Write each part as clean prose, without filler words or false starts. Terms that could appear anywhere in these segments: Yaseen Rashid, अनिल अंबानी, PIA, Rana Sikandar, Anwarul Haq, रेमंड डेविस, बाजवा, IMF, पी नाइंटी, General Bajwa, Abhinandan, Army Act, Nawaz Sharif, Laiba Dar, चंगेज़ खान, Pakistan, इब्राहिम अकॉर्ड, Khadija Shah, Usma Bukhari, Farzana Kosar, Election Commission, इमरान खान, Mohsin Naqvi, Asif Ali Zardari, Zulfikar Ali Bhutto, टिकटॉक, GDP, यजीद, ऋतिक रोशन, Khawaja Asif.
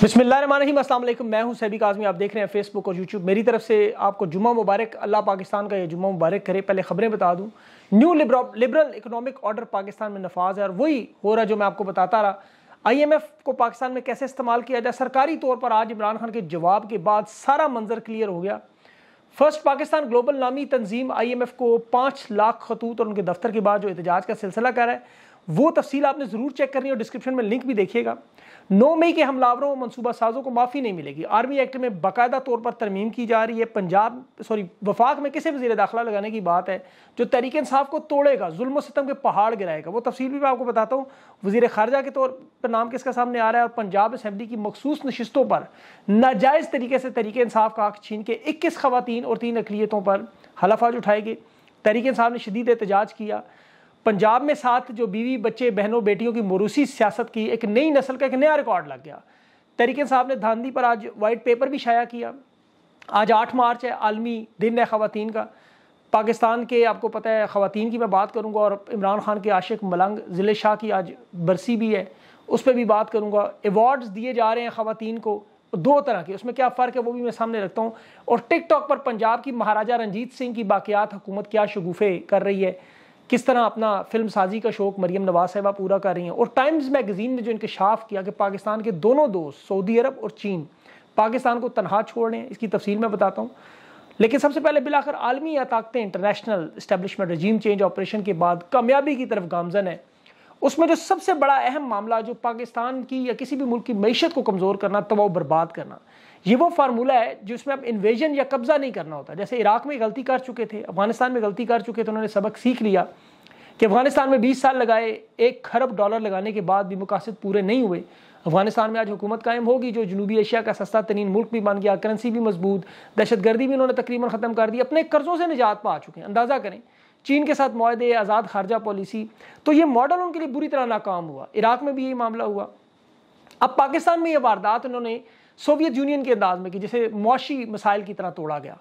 बिस्मिल्लाहिर्रहमानिर्रहीम, अस्सलाम वालेकुम। मैं हूं सैबी काज़मी, आप देख रहे हैं फेसबुक और यूट्यूब। मेरी तरफ से आपको जुम्मा मुबारक। अल्लाह पाकिस्तान का यह जुम्मा मुबारक करे। पहले ख़बरें बता दूं। New liberal economic order Pakistan में नफाज है और वही हो रहा जो मैं आपको बताता रहा। IMF को पाकिस्तान में कैसे इस्तेमाल किया जाए, सरकारी तौर पर आज इमरान खान के जवाब के बाद सारा मंजर क्लियर हो गया। फर्स्ट पाकिस्तान ग्लोबल नामी तंजीम IMF को 5 लाख खतूत और उनके दफ्तर के बाद जो एहतजाज का सिलसिला कर रहा है, वो तफसील आपने ज़रूर चेक करनी है और डिस्क्रिप्शन में लिंक भी देखिएगा। 9 मई के हमलावरों और मनसूबा साजों को माफ़ी नहीं मिलेगी। आर्मी एक्ट में बाकायदा तौर पर तरमीम की जा रही है। वफाक में किसे वज़ीर दाखिला लगाने की बात है जो तहरीक-ए-इंसाफ को तोड़ेगा, जुल्म और सितम के पहाड़ गिराएगा। वो तफसील भी मैं आपको बताता हूँ। वज़ीर ख़ारजा के तौर पर नाम किसका सामने आ रहा है और पंजाब असम्बली की मखसूस नशिस्तों पर नाजायज़ तरीके से तहरीक-ए-इंसाफ का हक़ छीन के 21 ख़वातीन और 3 अक़लियतों पर हलफ आज उठाएगी। तहरीक-ए-इंसाफ ने शदीद एहतजाज किया। पंजाब में 7 जो बीवी बच्चे बहनों बेटियों की मोरूसी सियासत की एक नई नस्ल का एक नया रिकॉर्ड लग गया। तहरीक साहब ने धांधली पर आज वाइट पेपर भी शाया किया। आज 8 मार्च है, आलमी दिन है ख़वातीन का। पाकिस्तान के आपको पता है ख़वातीन की मैं बात करूंगा और इमरान खान के आशिक मलंग ज़िले शाह की आज बरसी भी है, उस पर भी बात करूँगा। एवॉर्ड्स दिए जा रहे हैं ख़वातीन को 2 तरह के, उसमें क्या फ़र्क है वो भी मैं सामने रखता हूँ। और टिकटॉक पर पंजाब की महाराजा रंजीत सिंह की बाक़ियात हुकूमत क्या शगुफ़े कर रही है, किस तरह अपना फिल्म साजी का शौक मरीम नवाज साहिबा पूरा कर रही हैं। और टाइम्स मैगज़ीन ने जो इंकशाफ किया कि पाकिस्तान के दोनों दोस्त सऊदी अरब और चीन पाकिस्तान को तनहा छोड़ रहे हैं, इसकी तफसील मैं बताता हूँ। लेकिन सबसे पहले बिलाखिर आलमी या ताकतें international establishment regime change operation के बाद कामयाबी की तरफ गामजन है। उसमें जो सबसे बड़ा अहम मामला जो पाकिस्तान की या किसी भी मुल्क की मैशत को कमज़ोर करना, तबाह बर्बाद करना, ये वो फार्मूला है जिसमें अब इन्वेजन या कब्ज़ा नहीं करना होता। जैसे इराक़ में गलती कर चुके थे, अफगानिस्तान में गलती कर चुके थे, उन्होंने सबक सीख लिया कि अफगानिस्तान में 20 साल लगाए, $1 खरब लगाने के बाद भी मकासद पूरे नहीं हुए। अफगानिस्तान में आज हुकूमत कायम होगी जो जनूबी एशिया का सस्ता तरीन मुल्क भी बन गया, करेंसी भी मजबूत, दहशतगर्दी भी उन्होंने तकरीबन ख़त्म कर दी, अपने कर्ज़ों से निजात पा चुके हैं। अंदाज़ा करें चीन के साथ मुआहदे, आज़ाद खारजा पॉलिसी, तो ये मॉडल उनके लिए बुरी तरह नाकाम हुआ। इराक़ में भी यही मामला हुआ। अब पाकिस्तान में ये वारदात उन्होंने सोवियत यूनियन के अंदाज में कि जैसे मुआशी मसाइल की तरह तोड़ा गया।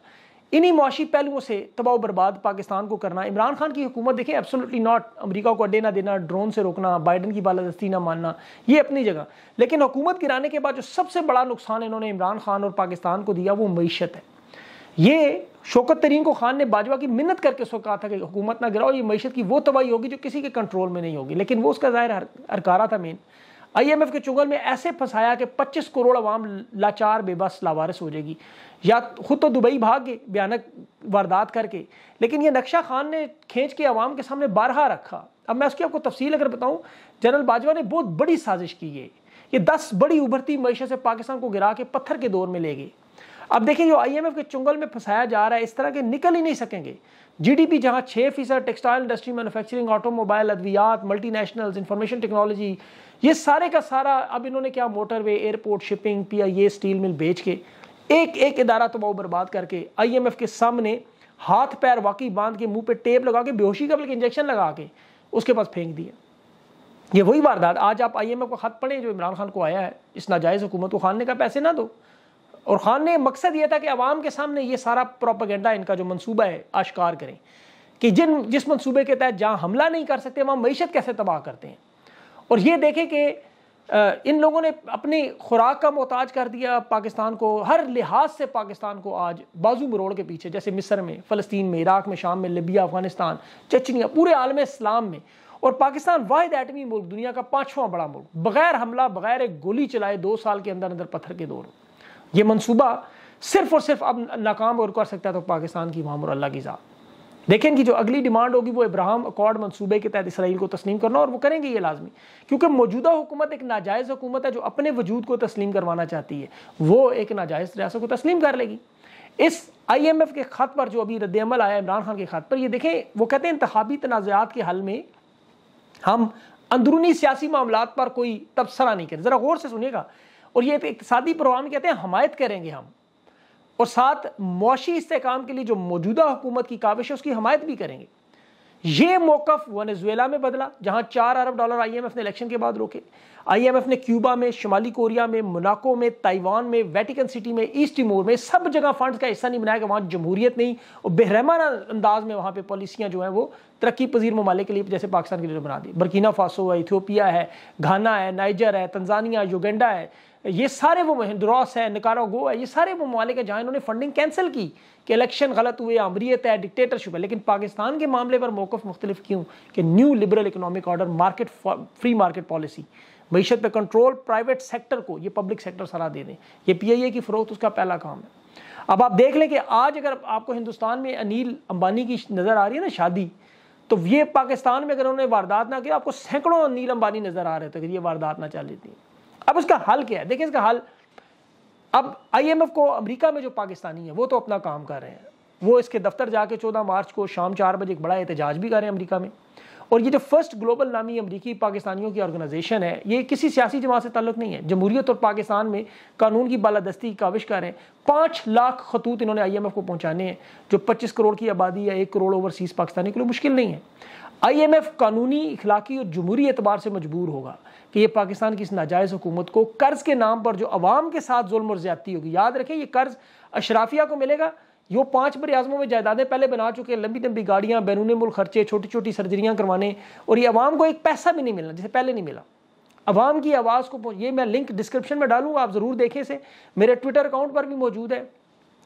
इन्हीं मुआशी पहलुओं से तबाह बर्बाद पाकिस्तान को करना। इमरान खान की हुकूमत देखें, एब्सोल्युटली नॉट, अमेरिका को अड्डे ना देना, ड्रोन से रोकना, बाइडन की बालादस्ती ना मानना, ये अपनी जगह। लेकिन हुकूमत गिराने के बाद जो सबसे बड़ा नुकसान इन्होंने इमरान खान और पाकिस्तान को दिया वो मैशत है। ये शौकत तरीन को खान ने बाजवा की मिन्नत करके उसको कहा था कि हुकूमत ना गिराओ, ये मैशत की वो तबाही होगी जो किसी के कंट्रोल में नहीं होगी, लेकिन वो उसका ज़ाहिर हरकारा था। मेन IMF के चुगल में ऐसे फंसाया कि 25 करोड़ अवाम लाचार बेबस लावारिस हो जाएगी, या खुद तो दुबई भाग गए भयानक वारदात करके। लेकिन यह नक्शा खान ने खींच के अवाम के सामने बारहा रखा। अब मैं उसकी आपको तफसील अगर बताऊं, जनरल बाजवा ने बहुत बड़ी साजिश की है। ये 10 बड़ी उभरती मैशत से पाकिस्तान को गिरा के पत्थर के दौर में ले गए। अब देखिए जो IMF के चुंगल में फंसाया जा रहा है, इस तरह के निकल ही नहीं सकेंगे। GDP जहाँ 6%, टेक्सटाइल इंडस्ट्री, मैनुफैक्चरिंग, ऑटोमोबाइल, अद्वियात, मल्टीनेशनल्स, इंफॉर्मेशन टेक्नोलॉजी, ये सारे का सारा। अब इन्होंने क्या motorway, airport, shipping, PIA, steel mill बेच के एक एक इदारा तबाह बर्बाद करके IMF के सामने हाथ पैर वाकई बांध के मुँह पर टेप लगा के बेहोशी का बल्कि इंजेक्शन लगा के उसके पास फेंक दिया। ये वही वारदात। आज आप IMF को ख़त पढ़ें जो इमरान खान को आया है इस नाजायज़ हुकूमत को। खान ने कहा पैसे ना दो, और खान ने मकसद ये था कि आवाम के सामने ये सारा प्रोपेगेंडा इनका जो मंसूबा है आश्कार करें कि जिस मंसूबे के तहत जहाँ हमला नहीं कर सकते वहाँ मैशत कैसे तबाह करते हैं। और ये देखें कि इन लोगों ने अपनी खुराक का मोहताज कर दिया पाकिस्तान को, हर लिहाज से पाकिस्तान को आज बाजू मरोड़ के पीछे, जैसे मिस्र में, फ़लस्तीन में, इराक़ में, शाम में, लीबिया, अफगानिस्तान, चचनिया, पूरे आलम इस्लाम में। और पाकिस्तान वाहिद एटमी मुल्क, दुनिया का 5वां बड़ा मुल्क, बग़ैर हमला, बग़ैर एक गोली चलाए 2 साल के अंदर अंदर पत्थर के दौर। ये मंसूबा सिर्फ और सिर्फ अब नाकाम और कर सकता है तो पाकिस्तान की वाम और अल्लाह की ज़ात। देखें कि जो अगली डिमांड होगी वो इब्राहिम अकॉर्ड मंसूबे के तहत इसराइल को तस्लीम करना, और वो करेंगे ये लाजमी, क्योंकि मौजूदा हुकूमत एक नाजायज़ हुकूमत है जो अपने वजूद को तस्लीम करवाना चाहती है, वो एक नाजायज़ रियासत को तस्लीम कर लेगी। इस IMF के ख़त पर जो अभी रद्द-ए-अमल आया इमरान खान के ख़त पर, ये देखें वो कहते हैं इंतखाबी तनाज़ात के हल में हम अंदरूनी सियासी मामलात पर कोई तबसरा नहीं करें। ज़रा गौर से सुनिएगा। और ये इकतसादी प्रोग्राम कहते हैं हमायत करेंगे हम, और साथ मुआशी इस्तेहकाम के लिए जो मौजूदा हुकूमत की काविश है उसकी हमायत भी करेंगे। ये मौकफ वेनेजुएला में बदला जहाँ $4 अरब IMF ने इलेक्शन के बाद रोके। IMF ने क्यूबा में, शुमाली कोरिया में, मोनाको में, ताइवान में, वेटिकन सिटी में, ईस्ट टिमोर में, सब जगह फंड का हिस्सा नहीं बनाया कि वहाँ जमहूरियत नहीं, और बेरहमाना अंदाज में वहाँ पर पॉलिसियाँ जो हैं वो तरक्की पजीर ममालिक के लिए जैसे पाकिस्तान के लिए बना दी। बर्किना फासो है, इथियोपिया है, घाना है, नाइजर है, तंजानिया, युगांडा है, ये सारे वो हिंदुरास है, निकारागो है, ये सारे वो ममालिक हैं जहाँ इन्होंने फंडिंग कैंसिल की कि इलेक्शन गलत हुए, आमरीत है, डिक्टेटरशिप है। लेकिन पाकिस्तान के मामले पर मौक़िफ़ मुख्तलिफ क्यों कि new liberal economic order, market free market policy, मीशत पर कंट्रोल, प्राइवेट सेक्टर को ये पब्लिक सेक्टर सलाह दे दें, ये PIA की फ़रोख्त उसका पहला काम है। अब आप देख लें कि आज अगर आपको हिंदुस्तान में अनिल अंबानी की नज़र आ रही है ना शादी, तो ये पाकिस्तान में अगर उन्होंने वारदात ना किया आपको सैकड़ों अनिल अंबानी नज़र आ रहे थे अगर ये वारदात ना चल थी। अब उसका हल क्या है? देखिए इसका हल, अब IMF को अमेरिका में जो पाकिस्तानी है वो तो अपना काम कर रहे हैं, वो इसके दफ्तर जाके 14 मार्च को शाम 4 बजे एक बड़ा एहतजाज भी कर रहे हैं अमेरिका में। और ये जो फर्स्ट ग्लोबल नामी अमेरिकी पाकिस्तानियों की ऑर्गेनाइजेशन है, ये किसी सियासी जमात से ताल्लुक़ नहीं है, जमहूरियत और पाकिस्तान में कानून की बालादस्ती की काविश कर रहे हैं। 5 लाख खतूत इन्होंने IMF को पहुँचाने हैं, जो 25 करोड़ की आबादी या 1 करोड़ ओवरसीज़ पाकिस्तानी के लिए मुश्किल नहीं है। IMF कानूनी, इखलाकी और जमहूरी एतबार से मजबूर होगा कि ये पाकिस्तान की इस नाजायज़ हुकूमत को कर्ज़ के नाम पर जो अवाम के साथ जुल्म और ज़्यादती होगी, याद रखें ये कर्ज़ अशराफिया को मिलेगा, यो 5 बड़े आज़मों में जायदादें पहले बना चुके, लंबी लंबी गाड़ियाँ, बैरून मुल्क खर्चे, छोटी छोटी सर्जरियाँ करवाने, और ये अवाम को एक पैसा भी नहीं मिलना जैसे पहले नहीं मिला। अवाम की आवाज़ को, ये मैं लिंक डिस्क्रिप्शन में डालूँगा, आप ज़रूर देखें, इसे मेरे ट्विटर अकाउंट पर भी मौजूद है,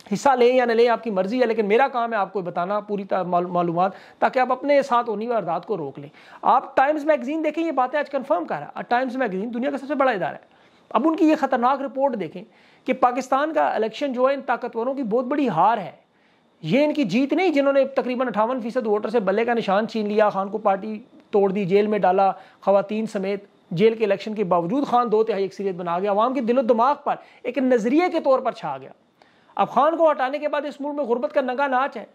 हिस्सा लें या न लें आपकी मर्ज़ी है, लेकिन मेरा काम है आपको बताना पूरी मालूमात, ताकि आप अपने साथ होने वारदात को रोक लें। आप टाइम्स मैगज़ीन देखें, ये बातें आज कंफर्म कर रहा है, टाइम्स मैगज़ीन दुनिया का सबसे बड़ा इदारा है। अब उनकी ये ख़तरनाक रिपोर्ट देखें कि पाकिस्तान का इलेक्शन जो है इन ताकतवरों की बहुत बड़ी हार है, ये इनकी जीत नहीं जिन्होंने तकरीबन 58% वोटर से बल्ले का निशान छीन लिया, खान को पार्टी तोड़ दी, जेल में डाला, खवातीन समेत। जेल के इलेक्शन के बावजूद खान 2/3 अक्सरियत बना गया, आवाम के दिलो दिमाग पर एक नज़रिए के तौर पर छा गया। अब खान को हटाने के बाद इस मुल्क में गुर्बत का नंगा नाच है।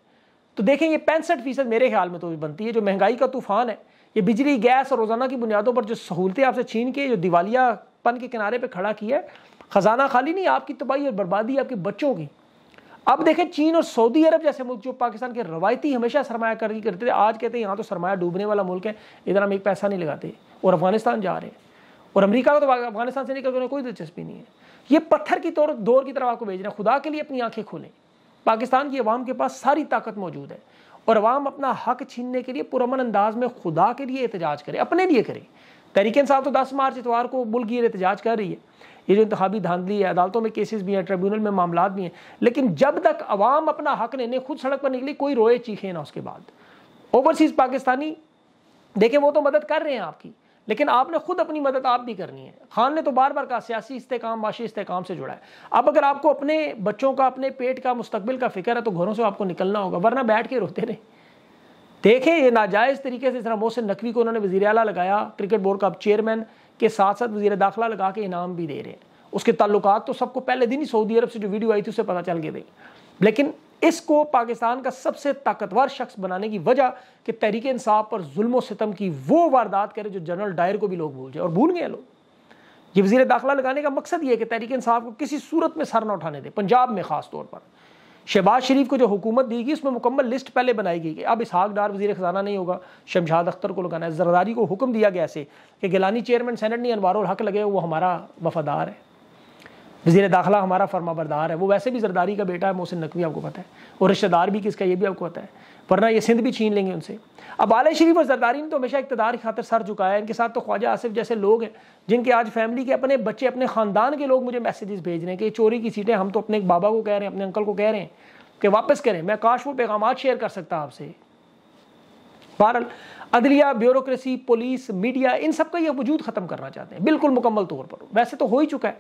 तो देखें ये 65% मेरे ख्याल में तो बनती है, जो महंगाई का तूफान है, ये बिजली, गैस और रोज़ाना की बुनियादों पर जो सहूलतें आपसे छीन के जो दिवालियापन के किनारे पर खड़ा किया है, खजाना खाली नहीं, आपकी तबाही और बर्बादी आपके बच्चों की। अब देखें चीन और सऊदी अरब जैसे मुल्क जो पाकिस्तान के रवायती हमेशा सरमायाकारी करते थे, आज कहते हैं यहाँ तो सरमाया डूबने वाला मुल्क है, इधर हम एक पैसा नहीं लगाते, और अफगानिस्तान जा रहे हैं, और अमेरिका को तो अफगानिस्तान से निकल उन्हें कोई दिलचस्पी नहीं है। ये पत्थर की तौर दौर की तरफ आपको भेज रहे हैं। खुदा के लिए अपनी आंखें खोलें, पाकिस्तान की अवाम के पास सारी ताकत मौजूद है, और अवाम अपना हक छीनने के लिए पुरअमन अंदाज में खुदा के लिए एहतजाज करे, अपने लिए करे। तहरीक-ए-इंसाफ तो 10 मार्च इतवार को मुल्क ये एहतजाज कर रही है, ये जो इंतखाबी धांधली है, अदालतों में केसेस भी हैं, ट्रिब्यूनल में मामला भी हैं, लेकिन जब तक अवाम अपना हक लेने खुद सड़क पर निकली, कोई रोए चीखे ना। उसके बाद ओवरसीज़ पाकिस्तानी देखें, वो तो मदद कर रहे हैं आपकी, लेकिन आपने खुद अपनी मदद आप भी करनी है। खान ने तो बार बार कहा सियासी इस्तेकाम माशी इस्तेकाम से जुड़ा है। अब अगर आपको अपने बच्चों का, अपने पेट का, मुस्तकबिल का फिक्र है तो घरों से आपको निकलना होगा, वरना बैठ के रोते रहे। देखें ये नाजायज़ तरीके से इस तरह मोहसिन नकवी को उन्होंने वज़ीर आला लगाया, क्रिकेट बोर्ड का अब चेयरमैन के साथ साथ वज़ीर दाखिला लगा के इनाम भी दे रहे हैं। उसके ताल्लुकात तो सबको पहले दिन ही सऊदी अरब से जो वीडियो आई थी उससे पता चल गए थे। लेकिन इसको पाकिस्तान का सबसे ताकतवर शख्स बनाने की वजह कि तहरीक इंसाफ पर जुल्म सितम की वो वारदात करे जो जनरल डायर को भी लोग भूल जाए, और भूल गए लोग। ये वज़ीर दाखिला लगाने का मकसद ये है कि तहरीक इंसाफ को किसी सूरत में सर न उठाने दे, पंजाब में खास तौर पर। शहबाज शरीफ को जो हुकूमत दी गई उसमें मुकम्मल लिस्ट पहले बनाई गई कि अब इसहाक डार वज़ीर ख़जाना नहीं होगा, शमशाद अख्तर को लगाना है। जरदारी को हुक्म दिया गया ऐसे कि गिलानी चेयरमैन सेनेट नहीं, अनवारुल हक लगे, वो हमारा वफादार है, वज़ीर दाखिला हमारा फरमाबरदार है, वो वैसे भी जरदारी का बेटा है, मोहसिन नकवी आपको पता है, और रिश्तेदार भी किसका ये भी आपको पता है, वरना ये सिंध भी छीन लेंगे उनसे। अब आले शरीफ और जरदारी ने तो हमेशा इक़्तिदार की खातिर सर झुकाया, इनके साथ तो ख्वाजा आसिफ जैसे लोग हैं जिनके आज फैमिली के, अपने बच्चे, अपने ख़ानदान के लोग मुझे मैसेजेस भेज रहे हैं कि चोरी की सीटें, हम तो अपने एक बाबा को कह रहे हैं, अपने अंकल को कह रहे हैं कि वापस करें। मैं काश वो पैगाम शेयर कर सकता आपसे। बहरहाल अदलिया, ब्यूरोक्रेसी, पुलिस, मीडिया, इन सब का ये वजूद ख़त्म करना चाहते हैं बिल्कुल मुकम्मल तौर पर। वैसे तो हो ही चुका है,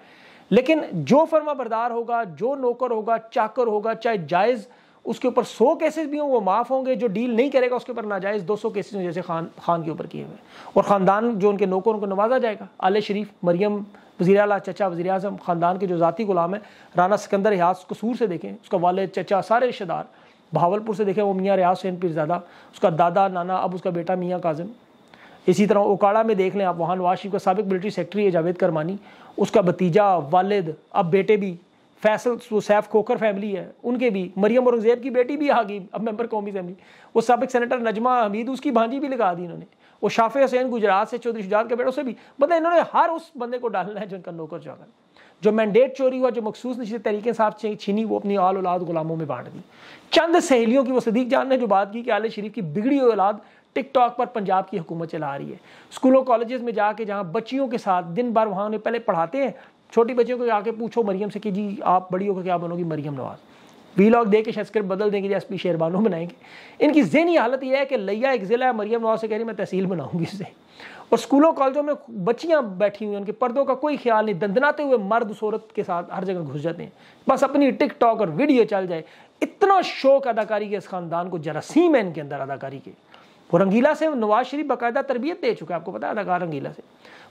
लेकिन जो फर्मा बरदार होगा, जो नौकर होगा, चाकर होगा, चाहे जायज़ उसके ऊपर 100 केसेस भी हों वो माफ़ होंगे, जो डील नहीं करेगा उसके ऊपर नाजायज़ 200 केसेस हों, जैसे खान के ऊपर किए हुए, और ख़ानदान जो उनके नौकर उनको नवाजा जाएगा। आले शरीफ, मरियम, वज़ीर आला, चचा, वज़ीर आज़म, ख़ानदान के जो ज़ाती गुलाम हैं, राना सिकंदर रियास कसूर से देखें, उसका वालिद, चचा, सारे रिश्तेदार, भावलपुर से देखें वो मियाँ रियाज हुसैन पीरज़ादा, उसका दादा, नाना, अब उसका बेटा मियाँ काजिम। इसी तरह ओकाड़ा में देख लें आप, वहाँ नवाज शरीफ का साबिक मिलिट्री सेक्रेटरी है जावेद करमानी, उसका भतीजा, वालिद, अब बेटे भी, फैसल सैफ खोखर फैमिली है उनके भी, मरियम औरंगज़ेब की बेटी भी आ गई अब मेंबर कौमी असेंबली, वो साबिक सेनेटर नजमा हमीद उसकी भांजी भी लगा दी इन्होंने, वो शाफे हुसैन गुजरात से, चौधरी शुजात के बेटों से भी, मतलब इन्होंने हर उस बंदे को डालना है जिनका नौकर चाकर। जो मैंडेट चोरी हुआ, जो मखसूस नशीद तरीके साहब से छीनी, वो अपनी आल औलाद गुलामों में बांट दी। चंद सहेलियों की वो सदीक जान ने जो बात की कि आले शरीफ की बिगड़ी हुई औलाद टिकटॉक पर पंजाब की हुकूमत चला रही है, स्कूलों कॉलेजेस में जाके जहाँ बच्चियों के साथ दिन भर वहाँ उन्हें पहले पढ़ाते हैं, छोटी बच्चियों को जाके पूछो मरीम से कि जी आप बड़ी होकर क्या बनोगी, मरीम नवाज़। वी लॉग दे के शस्कर बदल देंगे, एसपी शेरबानो बनाएंगे। इनकी जहनी हालत यह है कि लिया एक ज़िला है, मरीम नवाज़ से कह रही मैं तहसील बनाऊंगी इससे। और स्कूलों कॉलेजों में बच्चियाँ बैठी हुई हैं, उनके पर्दों का कोई ख्याल नहीं, दंदनाते हुए मर्द सूरत के साथ हर जगह घुस जाते हैं, बस अपनी टिकटॉक और वीडियो चल जाए। इतना शौक अदाकारी के इस ख़ानदान को, जरासीम है इनके अंदर अदाकारी के। वो रंगीला से नवाज शरीफ बाकायदा तरबियत दे चुका है, आपको पता है अदाकार रंगीला से।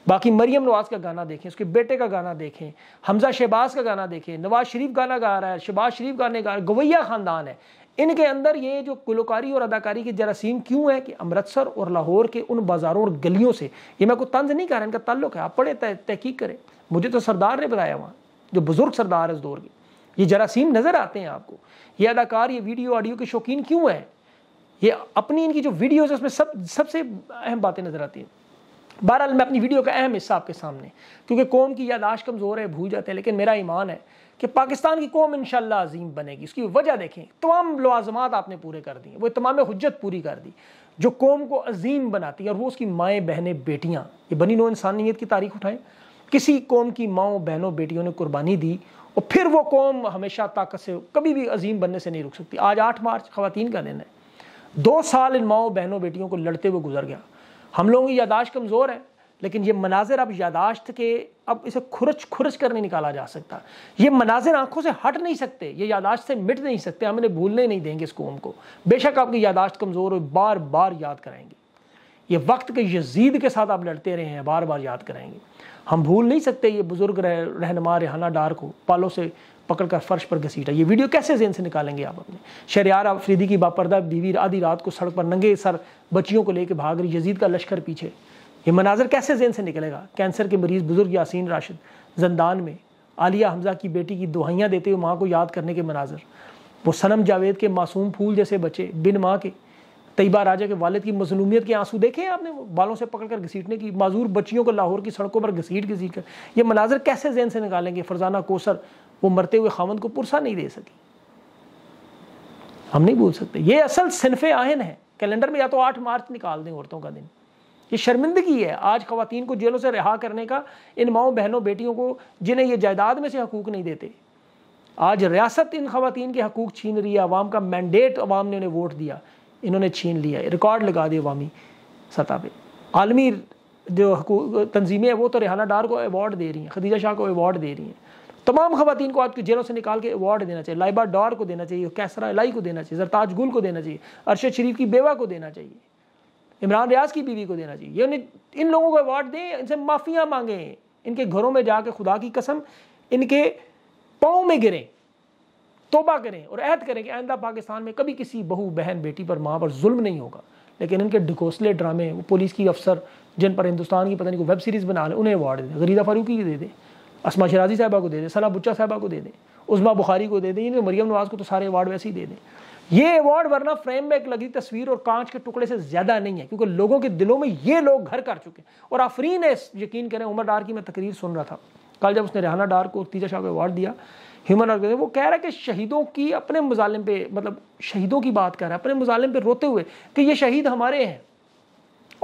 बाकी मरीम नवाज़ का गाना देखें, उसके बेटे का गाना देखें, हमज़ा शहबाज का गाना देखें, नवाज शरीफ गाना गा रहा है, शहबाज शरीफ गाने गा रहा है, गवैया ख़ानदान है। इनके अंदर ये जो गुलकारी और अदाकारी के जरासीम क्यों है कि अमृतसर और लाहौर के उन बाज़ारों और गलियों से, ये मैं कोई तंज नहीं कर रहा, इनका ताल्लुक है, आप पढ़े तहकीक करें। मुझे तो सरदार ने बताया, वहाँ जो बुज़ुर्ग सरदार है उस दौर के, ये जरासीम नज़र आते हैं आपको। ये अदाकार, ये वीडियो ऑडियो के शौकीन क्यों हैं? ये अपनी इनकी जो वीडियोज़ है उसमें सबसे अहम बातें नज़र आती हैं। बहरहाल मैं अपनी वीडियो का अहम हिस्सा आपके सामने, क्योंकि कौम की यादाश्त कमज़ोर है, भूल जाते हैं, लेकिन मेरा ईमान है कि पाकिस्तान की कौम इंशाअल्लाह अजीम बनेगी। उसकी वजह देखें, तमाम लवाजमात आपने पूरे कर दिए, वो तमाम हुज्जत पूरी कर दी जो कौम को अजीम बनाती है, और वो उसकी माएँ बहनें बेटियाँ। ये बनी नो इंसानियत की तारीख उठाएँ, किसी कौम की माओं बहनों बेटियों ने कुर्बानी दी और फिर वो कौम हमेशा ताकत से कभी भी अजीम बनने से नहीं रुक सकती। आज 8 मार्च ख़वातीन का दिन है, 2 साल इन माओं बहनों बेटियों को लड़ते हुए गुजर गया। हम लोगों की यादाश्त कमज़ोर है, लेकिन ये मनाजिर अब यादाश्त के, अब इसे खुरच कर नहीं निकाला जा सकता। ये मनाजिर आंखों से हट नहीं सकते, ये यादाश्त से मिट नहीं सकते, हम इन्हें भूलने नहीं देंगे इस कौम को। बेशक आपकी यादाश्त कमज़ोर हो, बार बार याद कराएंगे। ये वक्त के यजीद के साथ आप लड़ते रहे हैं, बार बार याद कराएंगे। हम भूल नहीं सकते ये बुज़ुर्ग रहनुमा रिहाना डार को पालों से पकड़कर फर्श पर घसीटा। ये वीडियो कैसे जेन से निकालेंगे आप अपने? शहरयार अफरीदी की बापर्दा बीवी आधी रात को सड़क पर नंगे सर बच्चियों को लेकर भाग रही, यजीद का लश्कर पीछे। ये मनाजर कैसे जेन से निकलेगा? कैंसर के मरीज़ बुज़ुर्ग यासीन राशिद जंदान में, आलिया हमज़ा की बेटी की दुआइयाँ देते हुए माँ को याद करने के मनाजर, वो सनम जावेद के मासूम फूल जैसे बच्चे बिन माँ के, तैयबा राजा के वालिद की मजलूमियत के आंसू देखे आपने, वो बालों से पकड़कर घसीटने की, माजूर बच्चियों को लाहौर की सड़कों पर घसीट कर। ये मनाजर कैसे जहन से निकालेंगे? फरजाना कोसर वो मरते हुए खामन को पुरसा नहीं दे सकी। हम नहीं भूल सकते, ये असल सिनफे आहन है। कैलेंडर में या तो 8 मार्च निकाल दें औरतों का दिन, ये शर्मिंदगी है। आज ख़वातीन को जेलों से रिहा करने का, इन माओं बहनों बेटियों को जिन्हें ये जायदाद में से हकूक़ नहीं देते, आज रियासत इन ख़वातीन के हकूक़ छीन रही है। आवाम का मैंडेट, आवाम ने उन्हें वोट दिया, इन्होंने छीन लिया, रिकॉर्ड लगा दिया अवामी सतह पे। आलमी जो तंजीमें हैं वो तो रिहाना डार को अवार्ड दे रही हैं, खदीजा शाह को अवार्ड दे रही हैं। तमाम ख़वातीन को आज की जेलों से निकाल के अवार्ड देना चाहिए, लाइबा डार को देना चाहिए, कैसरा इलाई को देना चाहिए, जरताज गुल को देना चाहिए, अरशद शरीफ की बेवा को देना चाहिए, इमरान रियाज की बीवी को देना चाहिए। ये इन लोगों को अवार्ड दें, इनसे माफ़ियाँ मांगें, इनके घरों में जाके खुदा की कसम इनके पाँव में गिरें, तोबा करें और अहद करें कि आइंदा पाकिस्तान में कभी किसी बहू बहन बेटी पर माँ पर जुल्म नहीं होगा। लेकिन इनके ढकोसले ड्रामे, वो पुलिस की अफसर जिन पर हिंदुस्तान की पता नहीं कोई वेब सीरीज़ बना लें, उन्हें अवार्ड दे दें, गरीदा फारूकी को दे दें, असमा शराजी साहबा को दे दें, सना बुच्चा साहबा को दे दें, उस्मा बुखारी को दे दें, इन्हें मरीम नवाज़ को तो सारे अवार्ड वैसे ही दे दें। ये अवार्ड वरना फ्रेम में एक लगी तस्वीर और कांच के टुकड़े से ज़्यादा नहीं है, क्योंकि लोगों के दिलों में ये लोग घर कर चुके हैं। और आफरीन है, यकीन करें, उमर डार की मैं तकरीर सुन रहा था कल, जब उसने रिहाना डार को तीजा शाह को अवार्ड दिया ह्यूमन राइट, वो कह रहा है कि शहीदों की अपने मुजालिम पे, मतलब शहीदों की बात कर रहा है अपने मुजालिम पे रोते हुए कि ये शहीद हमारे हैं।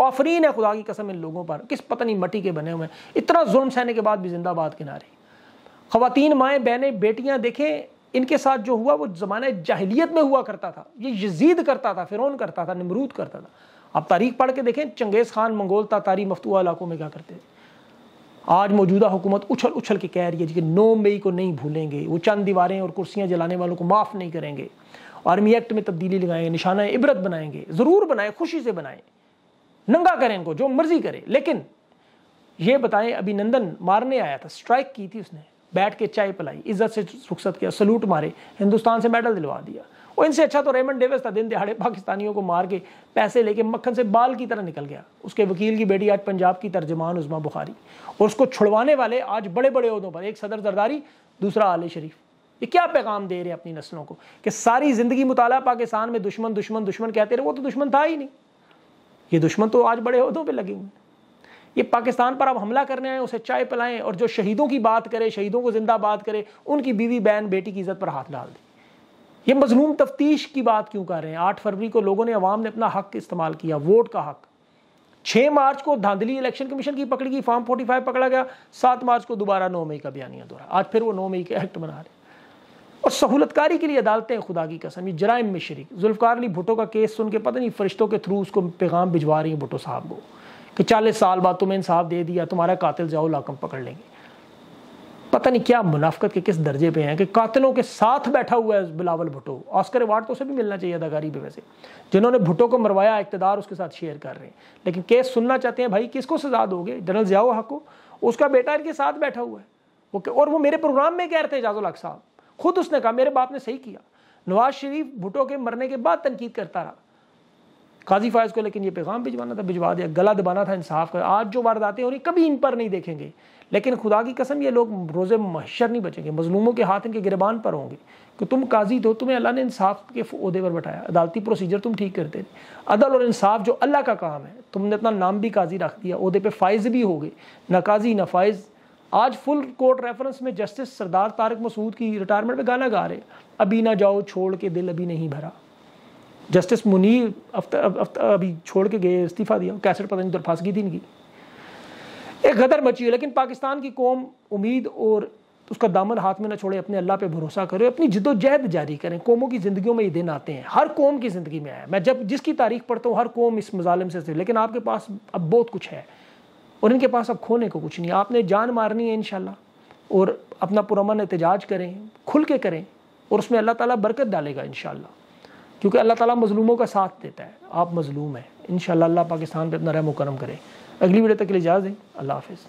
आफरीन है खुदा की कसम इन लोगों पर, किस पता नहीं मट्टी के बने हुए हैं, इतना जुल्म सहने के बाद भी जिंदाबाद के नारे। ख़वातीन माएँ बहनें बेटियाँ देखें, इनके साथ जो हुआ वो ज़माने जाहिलियत में हुआ करता था, ये यजीद करता था, फिरौन करता था, नमरूद करता था। आप तारीख पढ़ के देखें, चंगेज़ खान मंगोल तातारी मफतूहा इलाकों में क्या करते थे। आज मौजूदा हुकूमत उछल उछल के कह रही है कि 9 मई को नहीं भूलेंगे, वो चंद दीवारें और कुर्सियां जलाने वालों को माफ़ नहीं करेंगे, आर्मी एक्ट में तब्दीली लगाएंगे, निशाना इबरत बनाएंगे। ज़रूर बनाएं, खुशी से बनाएं, नंगा करें इनको, जो मर्जी करें, लेकिन ये बताएं। अभिनंदन मारने आया था, स्ट्राइक की थी उसने, बैठ के चाय पिलाई, इज्जत से रुखसत किया, सलूट मारे, हिंदुस्तान से मेडल दिलवा दिया। और इनसे अच्छा तो रेमंड डेविस था, दिन दिहाड़े पाकिस्तानियों को मार के पैसे लेके मक्खन से बाल की तरह निकल गया। उसके वकील की बेटी आज पंजाब की तर्जमान उस्मा बुखारी, और उसको छुड़वाने वाले आज बड़े बड़े ओहदों पर, एक सदर जरदारी, दूसरा आले शरीफ। ये क्या पैगाम दे रहे हैं अपनी नस्लों को कि सारी ज़िंदगी मुताला पाकिस्तान में दुश्मन दुश्मन दुश्मन कहते रहे, वो तो दुश्मन था ही नहीं। ये दुश्मन तो आज बड़े ओहदों पर लगे हुए हैं। ये पाकिस्तान पर आप हमला करने आए, उसे चाय पिलाएं, और जो शहीदों की बात करे, शहीदों को जिंदाबाद करे, उनकी बीवी बहन बेटी की इज़्ज़त पर हाथ डाल दें। ये मजलूम तफ्तीश की बात क्यों कर रहे हैं? 8 फरवरी को लोगों ने, अवाम ने अपना हक इस्तेमाल किया, वोट का हक। 6 मार्च को धांधली इलेक्शन कमीशन की पकड़ी गई, फॉर्म 45 पकड़ा गया। 7 मार्च को दोबारा 9 मई का बयानिया दोहरा। आज फिर वो 9 मई के एक्ट बना रहे और सहूलतकारी के लिए अदालतें खुदा की कसम ये जराइम में शरीक। जुल्फकार अली भुट्टो का केस सुन के पता नहीं फरिश्तों के थ्रू उसको पैगाम भिजवा रही है भुट्टो साहब को कि 40 साल बाद तुम्हें इंसाफ दे दिया, तुम्हारा कातिल ज़िया उल हक़ पकड़ लेंगे। पता नहीं क्या मुनाफिकत के किस दर्जे पे हैं कि कातिलों के साथ बैठा हुआ है बिलावल भुट्टो। ऑस्कर अवार्ड तो उसे भी मिलना चाहिए अदाकारी पे, वैसे जिन्होंने भुट्टो को मरवाया इक़्तिदार उसके साथ शेयर कर रहे हैं। लेकिन केस सुनना चाहते हैं भाई किसको सजा दोगे? जनरल ज़िया उल हक़ को, उसका बेटा इनके साथ बैठा हुआ है वो, और वो मेरे प्रोग्राम में कह रहे थे एजाज़ उल हक़ साहब, खुद उसने कहा मेरे बाप ने सही किया। नवाज शरीफ भुट्टो के मरने के बाद तनकीद करता रहा काजी फायज को, लेकिन ये पैगाम भिजवाना था, भिजवा दिया, गला दबाना था इंसाफ का। आज जो वारदातें हो रही कभी इन पर नहीं देखेंगे, लेकिन खुदा की कसम ये लोग रोज़े महशर नहीं बचेंगे, मजलूमों के हाथ इनके गिरबान पर होंगे कि तुम काजी हो, तुम्हें अल्लाह ने इंसाफ के ओहदे पर बैठाया, अदालती प्रोसीजर तुम ठीक करते थे। अदल और इंसाफ जो अल्लाह का काम है, तुमने अपना नाम भी काजी रख दिया, ओहदे पर फाइज भी हो गए, ना काजी ना फाइज। आज फुल कोर्ट रेफरेंस में जस्टिस सरदार तारक मसूद की रिटायरमेंट पे गाना गा रहे, अभी ना जाओ छोड़ के दिल अभी नहीं भरा। जस्टिस मुनीर अभी छोड़ के गए, इस्तीफा दिया, कैसेट पता नहीं उधर फंस गई थी इनकी। एक गदर मची है, लेकिन पाकिस्तान की कौम उम्मीद और उसका दामन हाथ में ना छोड़े, अपने अल्लाह पे भरोसा करें, अपनी जिद्दोजहद जारी करें। कौमों की ज़िंदगियों में ये दिन आते हैं, हर कौम की ज़िंदगी में आया। मैं जब जिसकी तारीख पढ़ता हूँ हर कौम इस मजालिम से, लेकिन आपके पास अब बहुत कुछ है और इनके पास अब खोने को कुछ नहीं। आपने जान मारनी है इंशाल्लाह, और अपना पुरअमन एहतजाज करें, खुल के करें, और उसमें अल्लाह ताला बरकत डालेगा इंशाल्लाह, क्योंकि अल्लाह ताला मजलूमों का साथ देता है। आप मजलूम हैं इंशाल्लाह, अल्लाह पाकिस्तान पे अपना रहम करम करे। अगली वीडियो तक के लिए इजाज़त दें, अल्लाह हाफिज़।